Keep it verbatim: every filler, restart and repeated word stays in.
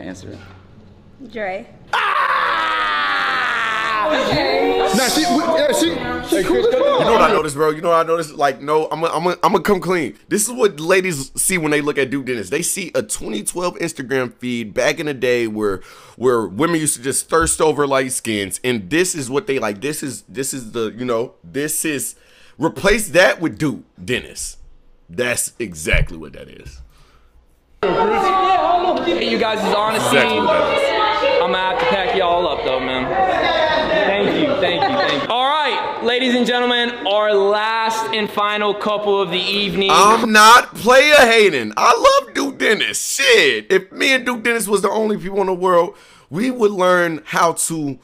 answer it. Dre. Ah! Okay. Nah, she, yeah, she, she hey, cool as fuck. You know what I noticed, bro? You know what I noticed? Like, no, I'm gonna I'm I'm come clean. This is what ladies see when they look at Duke Dennis. They see a twenty twelve Instagram feed back in the day where where women used to just thirst over light skins, and this is what they like. This is this is the you know this is replace that with Duke Dennis. That's exactly what that is. Hey, you guys, is honesty. Exactly what that is. I'm gonna have to pack y'all up though, man. Thank you, thank you, thank you. All right, ladies and gentlemen, our last and final couple of the evening. I'm not player hating. I love Duke Dennis. Shit, if me and Duke Dennis was the only people in the world, we would learn how to